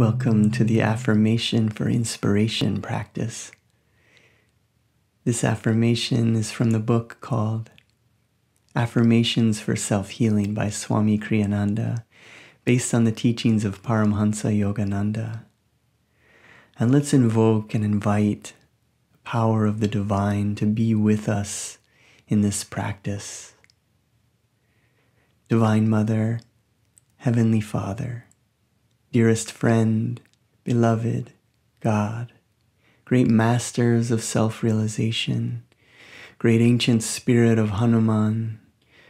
Welcome to the Affirmation for Inspiration practice. This affirmation is from the book called Affirmations for Self-Healing by Swami Kriyananda, based on the teachings of Paramahansa Yogananda. And let's invoke and invite the power of the divine to be with us in this practice. Divine Mother, Heavenly Father, dearest friend, beloved God, great masters of self-realization, great ancient spirit of Hanuman,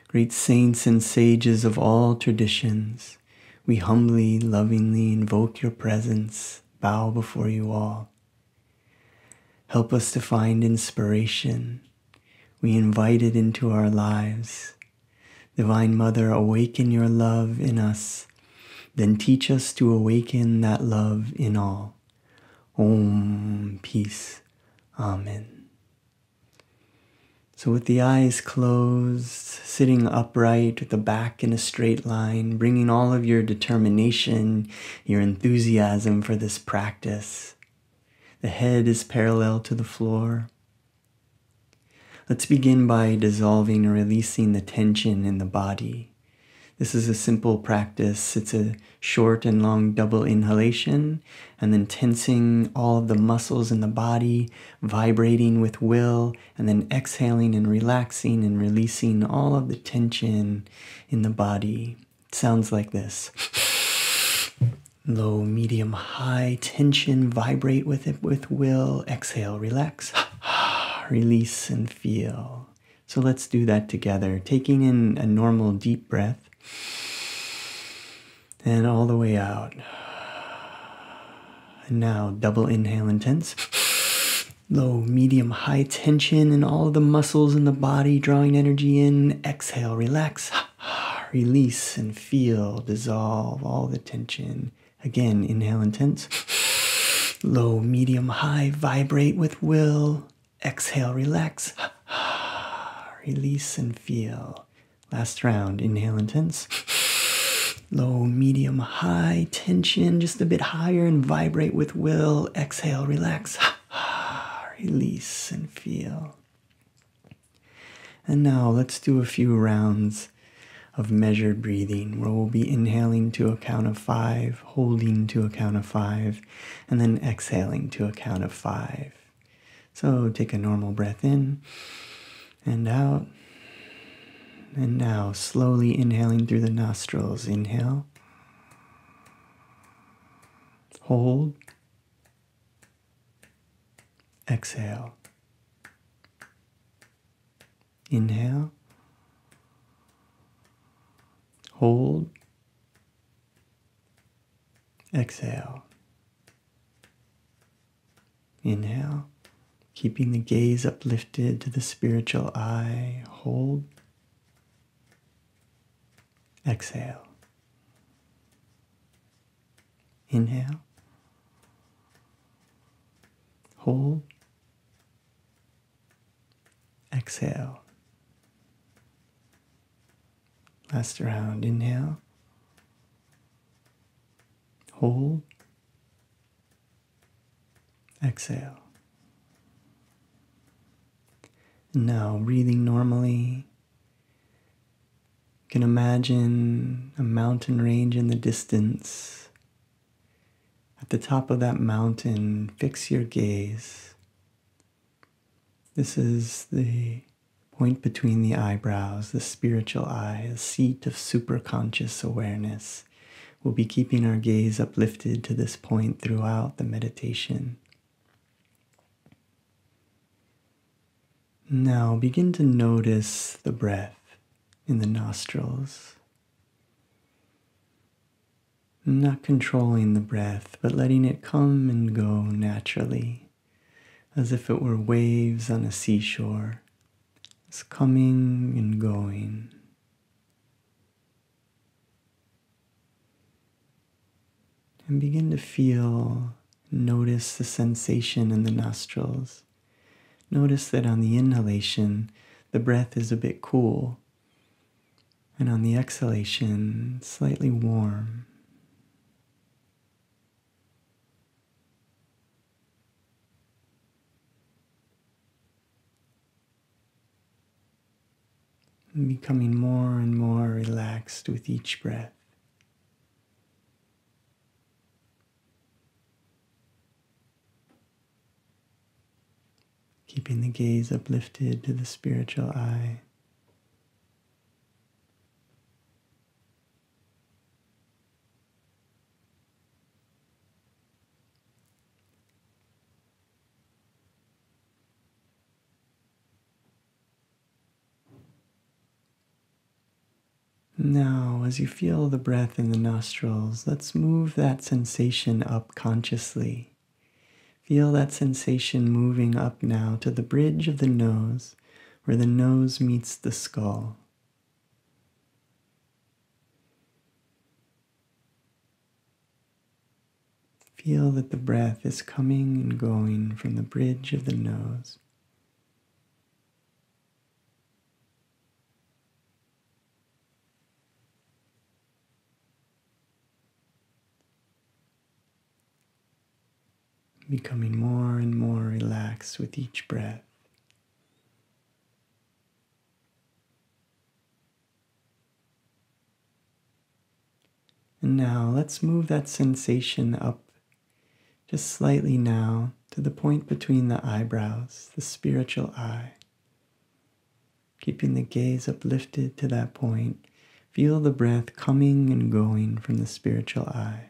great saints and sages of all traditions, we humbly, lovingly invoke your presence, bow before you all. Help us to find inspiration. We invite it into our lives. Divine Mother, awaken your love in us, then teach us to awaken that love in all. Om, peace, amen. So with the eyes closed, sitting upright with the back in a straight line, bringing all of your determination, your enthusiasm for this practice. The head is parallel to the floor. Let's begin by dissolving or releasing the tension in the body. This is a simple practice. It's a short and long double inhalation, and then tensing all of the muscles in the body, vibrating with will, and then exhaling and relaxing and releasing all of the tension in the body. It sounds like this. Low, medium, high, tension, vibrate with it with will, exhale, relax, release and feel. So let's do that together, taking in a normal deep breath. And all the way out. And now double inhale, intense. Low, medium, high tension in all of the muscles in the body, drawing energy in. Exhale, relax. Release and feel, dissolve all the tension. Again, inhale, intense. Low, medium, high, vibrate with will. Exhale, relax. Release and feel. Last round, inhale, intense. Low, medium, high tension, just a bit higher, and vibrate with will. Exhale, relax, release and feel. And now let's do a few rounds of measured breathing, where we'll be inhaling to a count of 5, holding to a count of 5, and then exhaling to a count of 5. So take a normal breath in and out. And now, slowly inhaling through the nostrils. Inhale. Hold. Exhale. Inhale. Hold. Exhale. Inhale. Keeping the gaze uplifted to the spiritual eye. Hold. Exhale. Inhale. Hold. Exhale. Last round. Inhale. Hold. Exhale. Now breathing normally. You can imagine a mountain range in the distance. At the top of that mountain, fix your gaze. This is the point between the eyebrows, the spiritual eye, a seat of superconscious awareness. We'll be keeping our gaze uplifted to this point throughout the meditation. Now begin to notice the breath in the nostrils. Not controlling the breath, but letting it come and go naturally, as if it were waves on a seashore. It's coming and going. And begin to feel, notice the sensation in the nostrils. Notice that on the inhalation, the breath is a bit cool. And on the exhalation, slightly warm. and becoming more and more relaxed with each breath. Keeping the gaze uplifted to the spiritual eye. Now, as you feel the breath in the nostrils, let's move that sensation up consciously. Feel that sensation moving up now to the bridge of the nose, where the nose meets the skull. Feel that the breath is coming and going from the bridge of the nose. Becoming more and more relaxed with each breath. And now let's move that sensation up just slightly now to the point between the eyebrows, the spiritual eye. Keeping the gaze uplifted to that point, feel the breath coming and going from the spiritual eye.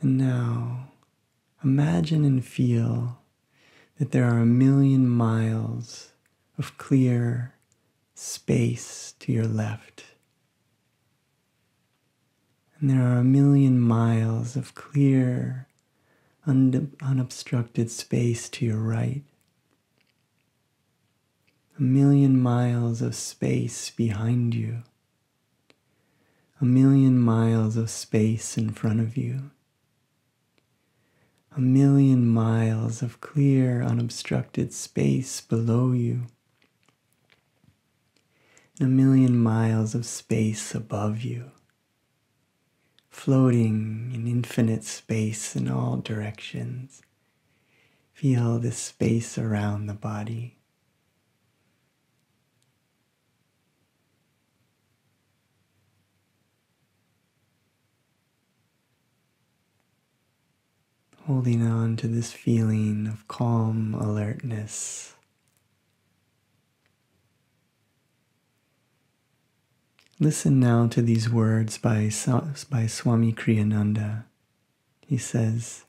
And now, imagine and feel that there are 1,000,000 miles of clear space to your left. And there are 1,000,000 miles of clear, unobstructed space to your right. 1,000,000 miles of space behind you. 1,000,000 miles of space in front of you. 1,000,000 miles of clear, unobstructed space below you, and 1,000,000 miles of space above you, floating in infinite space in all directions. Feel this space around the body. Holding on to this feeling of calm alertness. Listen now to these words by Swami Kriyananda. He says,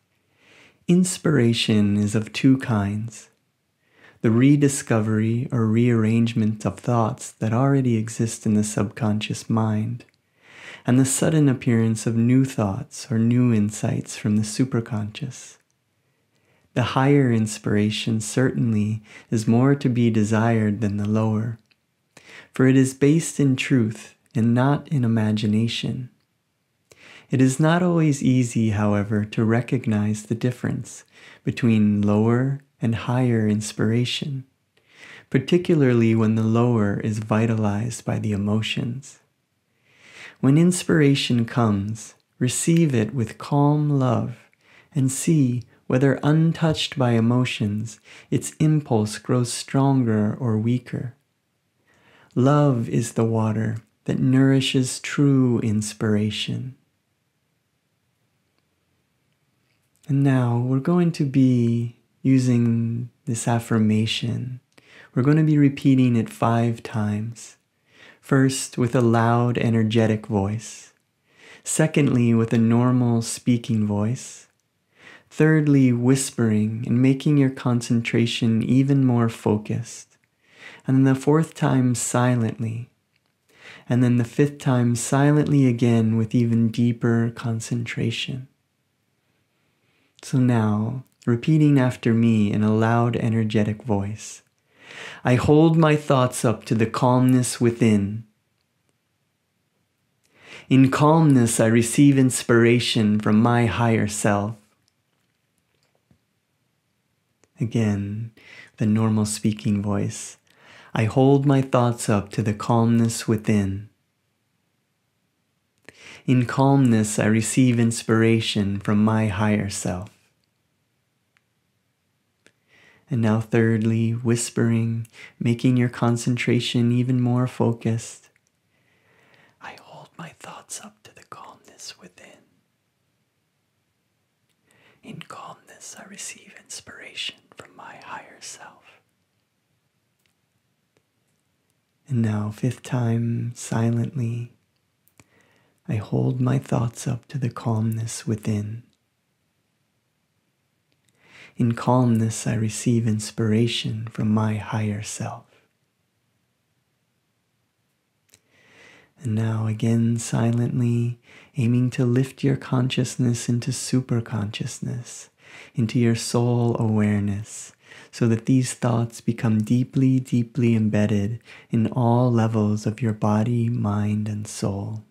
"Inspiration is of two kinds, the rediscovery or rearrangement of thoughts that already exist in the subconscious mind, and the sudden appearance of new thoughts or new insights from the superconscious. The higher inspiration certainly is more to be desired than the lower, for it is based in truth and not in imagination. It is not always easy, however, to recognize the difference between lower and higher inspiration, particularly when the lower is vitalized by the emotions. When inspiration comes, receive it with calm love and see whether, untouched by emotions, its impulse grows stronger or weaker. Love is the water that nourishes true inspiration." And now we're going to be using this affirmation. We're going to be repeating it 5 times. First, with a loud, energetic voice. Secondly, with a normal speaking voice. Thirdly, whispering and making your concentration even more focused. And then the 4th time, silently. And then the 5th time, silently again with even deeper concentration. So now, repeating after me in a loud, energetic voice. I hold my thoughts up to the calmness within. In calmness, I receive inspiration from my higher self. Again, the normal speaking voice. I hold my thoughts up to the calmness within. In calmness, I receive inspiration from my higher self. And now thirdly, whispering, making your concentration even more focused. I hold my thoughts up to the calmness within. In calmness, I receive inspiration from my higher self. And now, fifth time, silently, I hold my thoughts up to the calmness within. In calmness, I receive inspiration from my higher self. And now again, silently, aiming to lift your consciousness into superconsciousness, into your soul awareness, so that these thoughts become deeply, deeply embedded in all levels of your body, mind, and soul.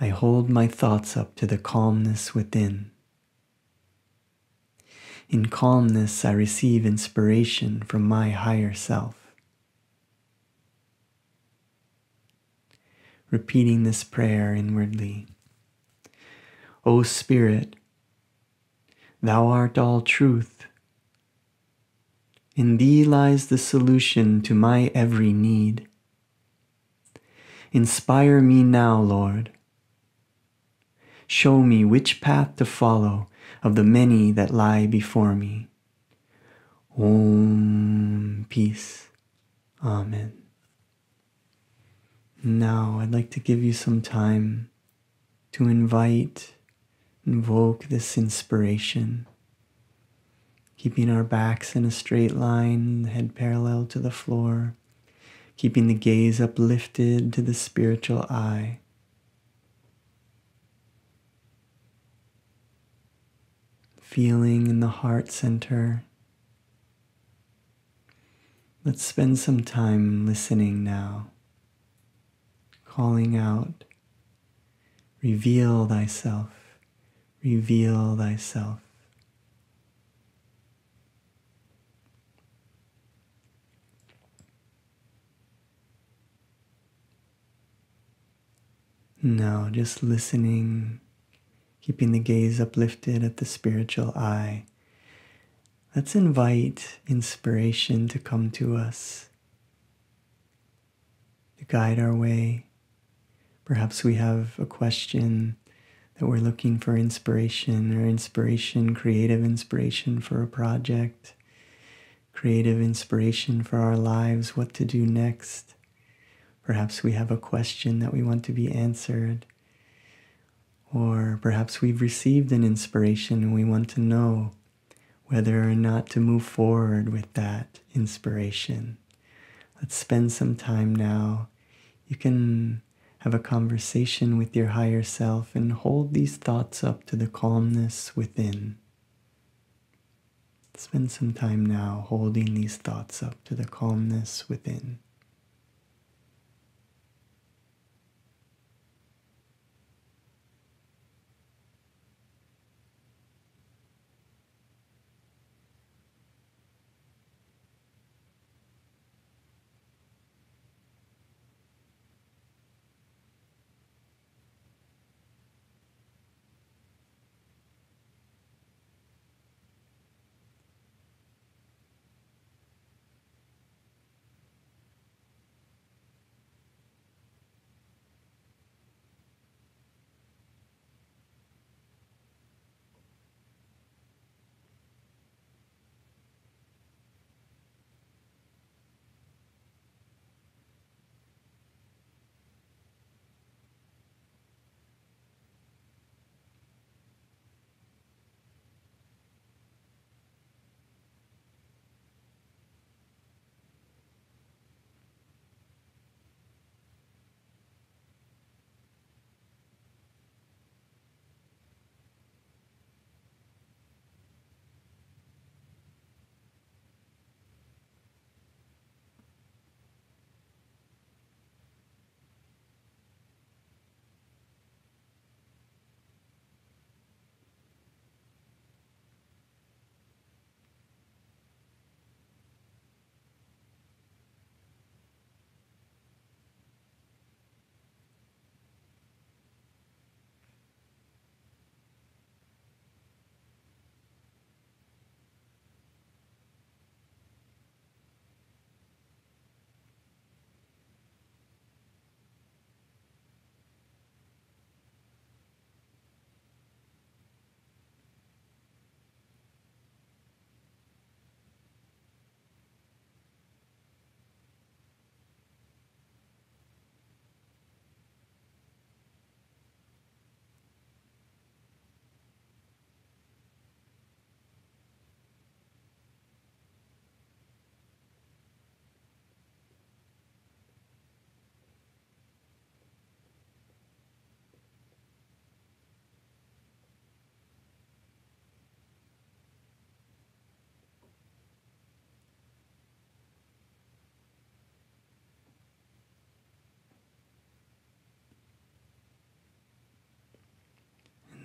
I hold my thoughts up to the calmness within. In calmness, I receive inspiration from my higher self. Repeating this prayer inwardly. O Spirit, Thou art all truth. In Thee lies the solution to my every need. Inspire me now, Lord. Show me which path to follow of the many that lie before me. Om, peace. Amen. Now I'd like to give you some time to invoke this inspiration, keeping our backs in a straight line, the head parallel to the floor, keeping the gaze uplifted to the spiritual eye. Feeling in the heart center. Let's spend some time listening now, calling out, reveal thyself, reveal thyself. Now just listening, keeping the gaze uplifted at the spiritual eye. Let's invite inspiration to come to us, to guide our way. Perhaps we have a question that we're looking for inspiration, or inspiration, creative inspiration for a project, creative inspiration for our lives, what to do next. Perhaps we have a question that we want to be answered. Or perhaps we've received an inspiration and we want to know whether or not to move forward with that inspiration. Let's spend some time now. You can have a conversation with your higher self and hold these thoughts up to the calmness within. Spend some time now holding these thoughts up to the calmness within.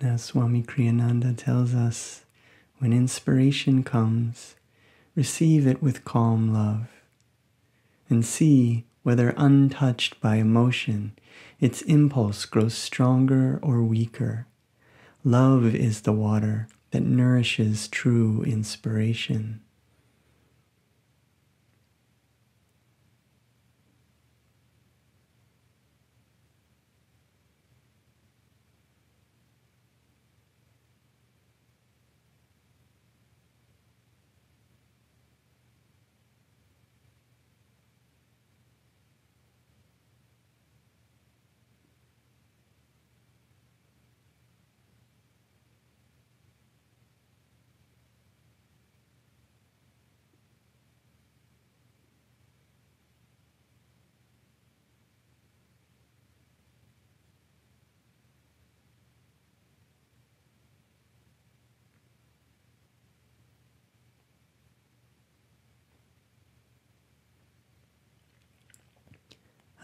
As Swami Kriyananda tells us, when inspiration comes, receive it with calm love, and see whether untouched by emotion, its impulse grows stronger or weaker. Love is the water that nourishes true inspiration.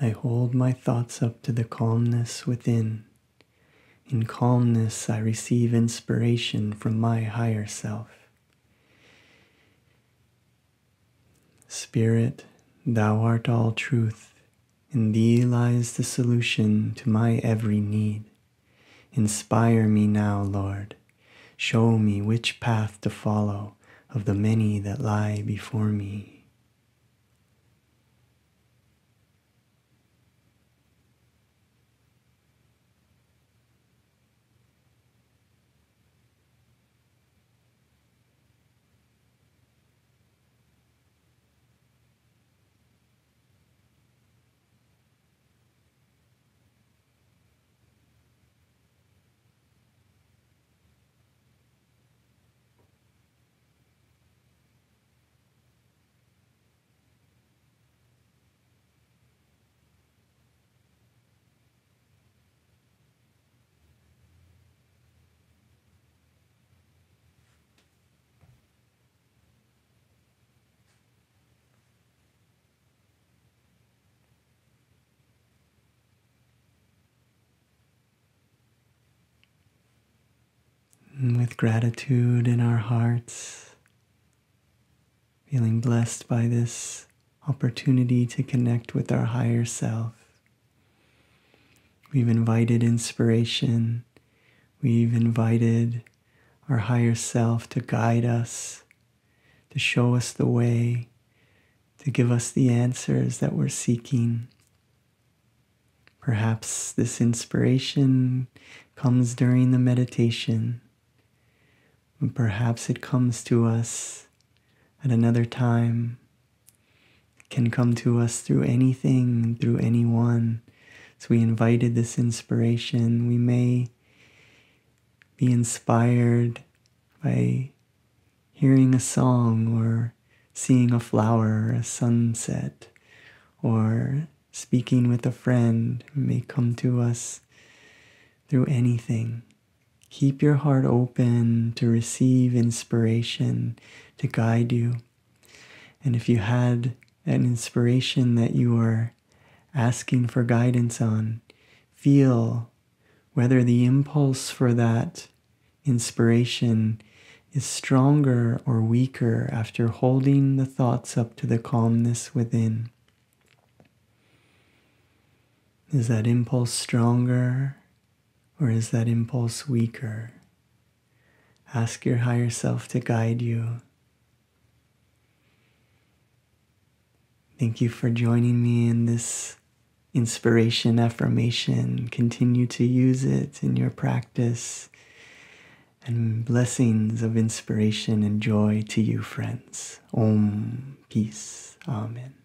I hold my thoughts up to the calmness within. In calmness, I receive inspiration from my higher self. Spirit, thou art all truth. In thee lies the solution to my every need. Inspire me now, Lord. Show me which path to follow of the many that lie before me. With gratitude in our hearts, feeling blessed by this opportunity to connect with our higher self. We've invited inspiration. We've invited our higher self to guide us, to show us the way, to give us the answers that we're seeking. Perhaps this inspiration comes during the meditation. And perhaps it comes to us at another time. It can come to us through anything, through anyone. So we invited this inspiration. We may be inspired by hearing a song or seeing a flower, a sunset, or speaking with a friend. It may come to us through anything. Keep your heart open to receive inspiration to guide you. And if you had an inspiration that you were asking for guidance on, feel whether the impulse for that inspiration is stronger or weaker after holding the thoughts up to the calmness within. Is that impulse stronger? Or is that impulse weaker? Ask your higher self to guide you. Thank you for joining me in this inspiration affirmation. Continue to use it in your practice. And blessings of inspiration and joy to you, friends. Om. Peace. Amen.